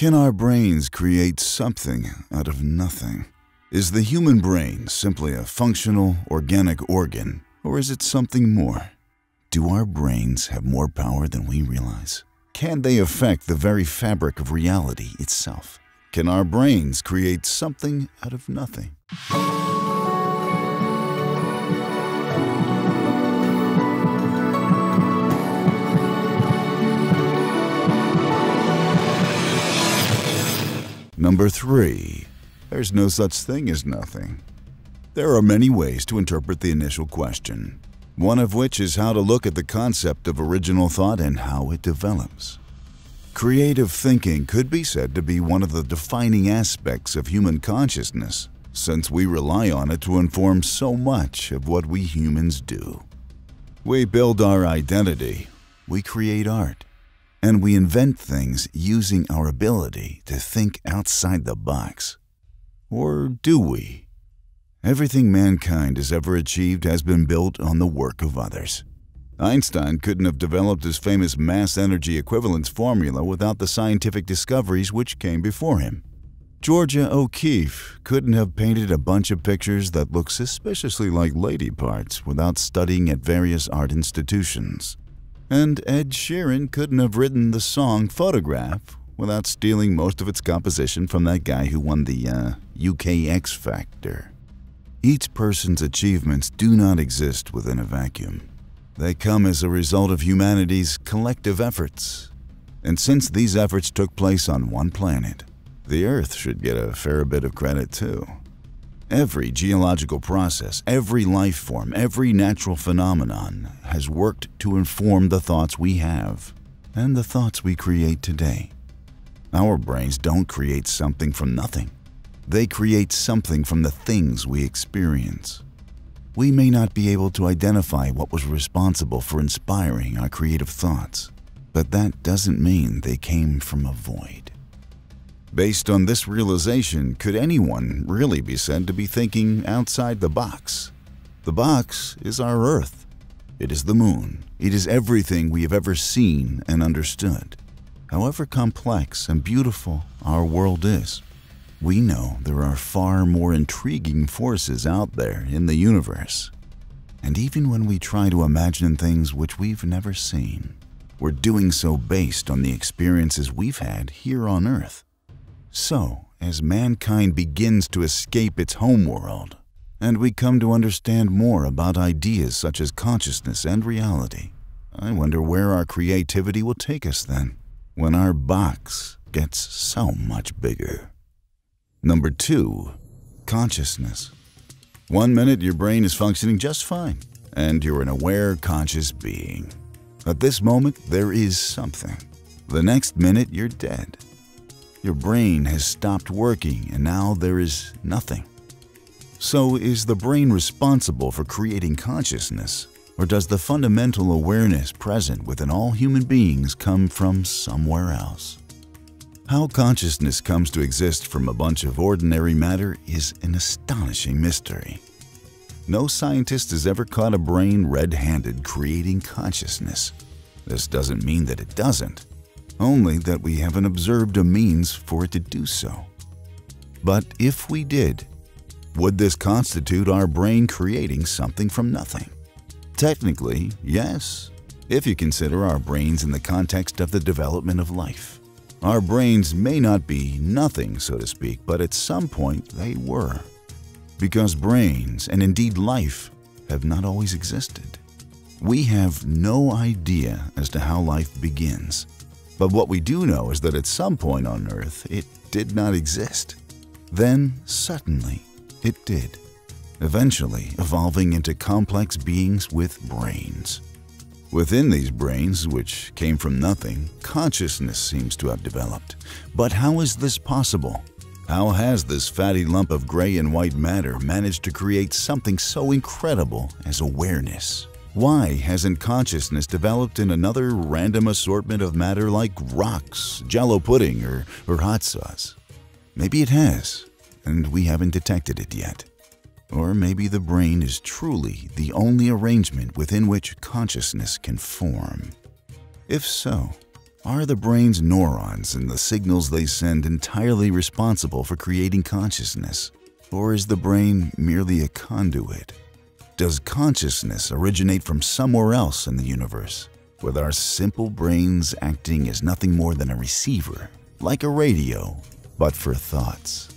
Can our brains create something out of nothing? Is the human brain simply a functional, organic organ, or is it something more? Do our brains have more power than we realize? Can they affect the very fabric of reality itself? Can our brains create something out of nothing? Number 3, there's no such thing as nothing. There are many ways to interpret the initial question, one of which is how to look at the concept of original thought and how it develops. Creative thinking could be said to be one of the defining aspects of human consciousness, since we rely on it to inform so much of what we humans do. We build our identity, we create art, and we invent things using our ability to think outside the box. Or do we? Everything mankind has ever achieved has been built on the work of others. Einstein couldn't have developed his famous mass energy equivalence formula without the scientific discoveries which came before him. Georgia O'Keeffe couldn't have painted a bunch of pictures that look suspiciously like lady parts without studying at various art institutions. And Ed Sheeran couldn't have written the song Photograph without stealing most of its composition from that guy who won the UK X Factor. Each person's achievements do not exist within a vacuum. They come as a result of humanity's collective efforts. And since these efforts took place on one planet, the Earth should get a fair bit of credit too. Every geological process, every life form, every natural phenomenon has worked to inform the thoughts we have and the thoughts we create today. Our brains don't create something from nothing. They create something from the things we experience. We may not be able to identify what was responsible for inspiring our creative thoughts, but that doesn't mean they came from a void. Based on this realization, could anyone really be said to be thinking outside the box? The box is our Earth. It is the moon. It is everything we have ever seen and understood. However complex and beautiful our world is, we know there are far more intriguing forces out there in the universe. And even when we try to imagine things which we've never seen, we're doing so based on the experiences we've had here on Earth. So, as mankind begins to escape its homeworld, and we come to understand more about ideas such as consciousness and reality, I wonder where our creativity will take us then, when our box gets so much bigger. Number 2, consciousness. One minute your brain is functioning just fine, and you're an aware, conscious being. At this moment, there is something. The next minute, you're dead. Your brain has stopped working and now there is nothing. So is the brain responsible for creating consciousness, or does the fundamental awareness present within all human beings come from somewhere else? How consciousness comes to exist from a bunch of ordinary matter is an astonishing mystery. No scientist has ever caught a brain red-handed creating consciousness. This doesn't mean that it doesn't, only that we haven't observed a means for it to do so. But if we did, would this constitute our brain creating something from nothing? Technically, yes, if you consider our brains in the context of the development of life. Our brains may not be nothing, so to speak, but at some point they were, because brains, and indeed life, have not always existed. We have no idea as to how life begins. But what we do know is that at some point on Earth, it did not exist. Then, suddenly, it did, eventually evolving into complex beings with brains. Within these brains, which came from nothing, consciousness seems to have developed. But how is this possible? How has this fatty lump of gray and white matter managed to create something so incredible as awareness? Why hasn't consciousness developed in another random assortment of matter like rocks, jello pudding, or hot sauce? Maybe it has, and we haven't detected it yet. Or maybe the brain is truly the only arrangement within which consciousness can form. If so, Are the brain's neurons and the signals they send entirely responsible for creating consciousness? Or is the brain merely a conduit? Does consciousness originate from somewhere else in the universe, with our simple brains acting as nothing more than a receiver, like a radio, but for thoughts?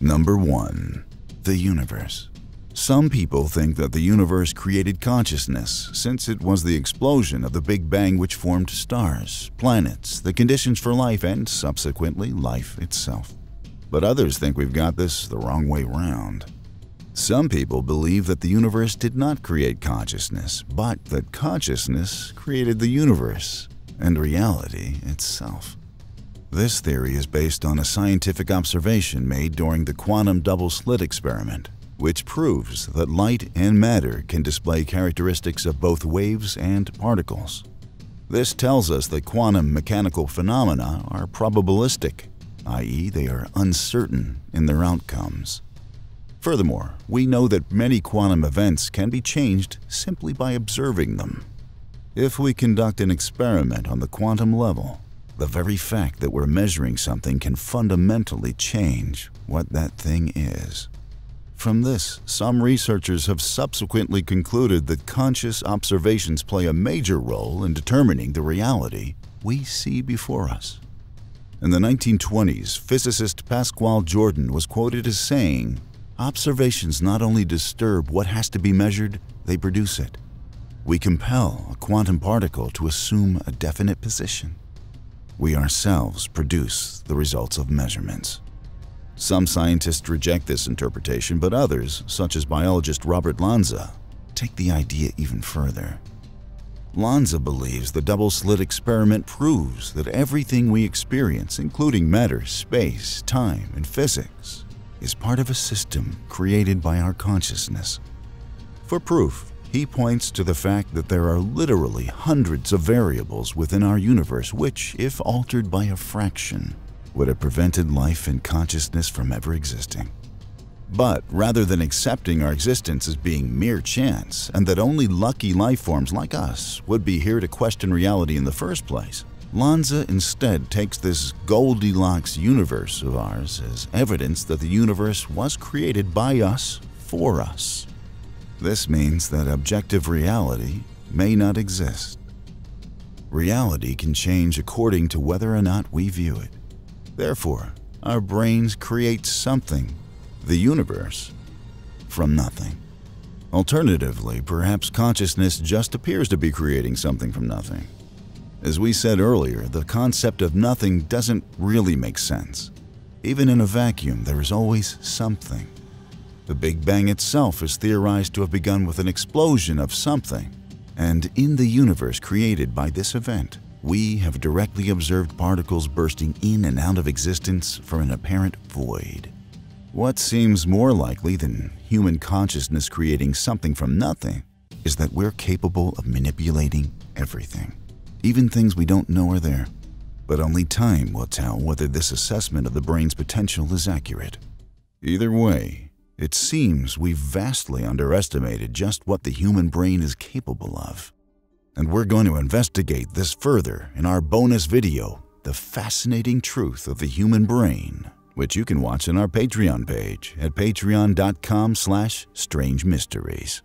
Number 1. The universe. Some people think that the universe created consciousness since it was the explosion of the Big Bang which formed stars, planets, the conditions for life, and subsequently life itself. But others think we've got this the wrong way round. Some people believe that the universe did not create consciousness, but that consciousness created the universe and reality itself. This theory is based on a scientific observation made during the quantum double-slit experiment, which proves that light and matter can display characteristics of both waves and particles. This tells us that quantum mechanical phenomena are probabilistic, i.e., they are uncertain in their outcomes. Furthermore, we know that many quantum events can be changed simply by observing them. If we conduct an experiment on the quantum level, the very fact that we're measuring something can fundamentally change what that thing is. From this, some researchers have subsequently concluded that conscious observations play a major role in determining the reality we see before us. In the 1920s, physicist Pascual Jordan was quoted as saying, "Observations not only disturb what has to be measured, they produce it. We compel a quantum particle to assume a definite position. We ourselves produce the results of measurements." Some scientists reject this interpretation, but others, such as biologist Robert Lanza, take the idea even further. Lanza believes the double-slit experiment proves that everything we experience, including matter, space, time, and physics, is part of a system created by our consciousness. For proof, he points to the fact that there are literally hundreds of variables within our universe which, if altered by a fraction, would have prevented life and consciousness from ever existing. But rather than accepting our existence as being mere chance and that only lucky life forms like us would be here to question reality in the first place, Lanza instead takes this Goldilocks universe of ours as evidence that the universe was created by us for us. This means that objective reality may not exist. Reality can change according to whether or not we view it. Therefore, our brains create something, the universe, from nothing. Alternatively, perhaps consciousness just appears to be creating something from nothing. As we said earlier, the concept of nothing doesn't really make sense. Even in a vacuum, there is always something. The Big Bang itself is theorized to have begun with an explosion of something, and in the universe created by this event, we have directly observed particles bursting in and out of existence from an apparent void. What seems more likely than human consciousness creating something from nothing is that we're capable of manipulating everything. Even things we don't know are there. But only time will tell whether this assessment of the brain's potential is accurate. Either way, it seems we've vastly underestimated just what the human brain is capable of. And we're going to investigate this further in our bonus video, The Fascinating Truth of the Human Brain, which you can watch on our Patreon page at patreon.com/strangemysteries.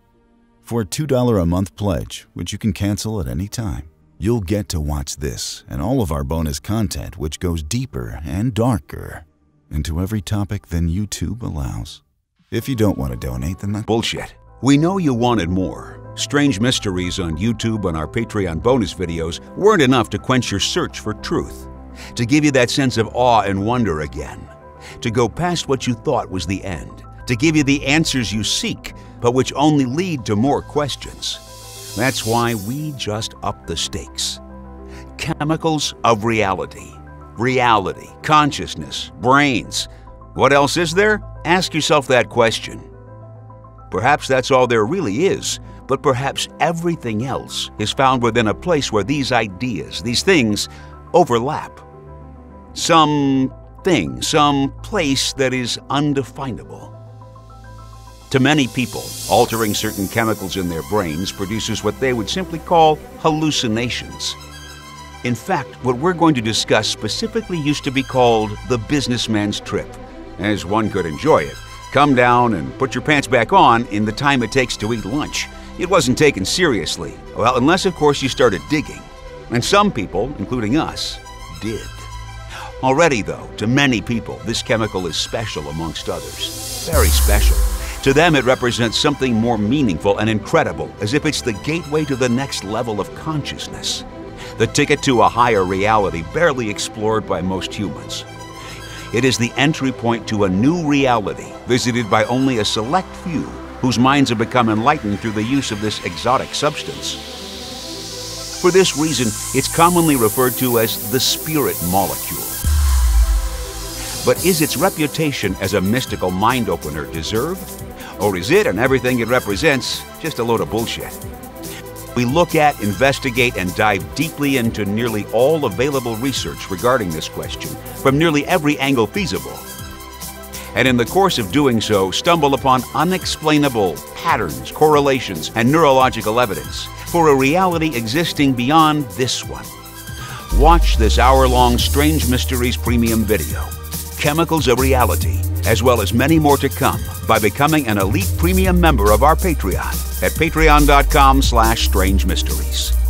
For a $2 a month pledge, which you can cancel at any time, you'll get to watch this and all of our bonus content, which goes deeper and darker into every topic than YouTube allows. If you don't want to donate, then that's bullshit. We know you wanted more. Strange Mysteries on YouTube and our Patreon bonus videos weren't enough to quench your search for truth, to give you that sense of awe and wonder again, to go past what you thought was the end, to give you the answers you seek, but which only lead to more questions. That's why we just upped the stakes. Chemicals of reality. Reality, consciousness, brains. What else is there? Ask yourself that question. Perhaps that's all there really is, but perhaps everything else is found within a place where these ideas, these things, overlap. Some thing, some place that is undefinable. To many people, altering certain chemicals in their brains produces what they would simply call hallucinations. In fact, what we're going to discuss specifically used to be called the businessman's trip, as one could enjoy it. Come down and put your pants back on in the time it takes to eat lunch. It wasn't taken seriously. Well, unless, of course, you started digging. And some people, including us, did. Already, though, to many people, this chemical is special amongst others. Very special. To them, it represents something more meaningful and incredible, as if it's the gateway to the next level of consciousness. The ticket to a higher reality barely explored by most humans. It is the entry point to a new reality, visited by only a select few, whose minds have become enlightened through the use of this exotic substance. For this reason, it's commonly referred to as the spirit molecule. But is its reputation as a mystical mind-opener deserved? Or is it and everything it represents just a load of bullshit? We look at, investigate, and dive deeply into nearly all available research regarding this question from nearly every angle feasible. And in the course of doing so, stumble upon unexplainable patterns, correlations, and neurological evidence for a reality existing beyond this one. Watch this hour-long Strange Mysteries premium video, Chemicals of Reality, as well as many more to come, by becoming an elite premium member of our Patreon at patreon.com/strangemysteries.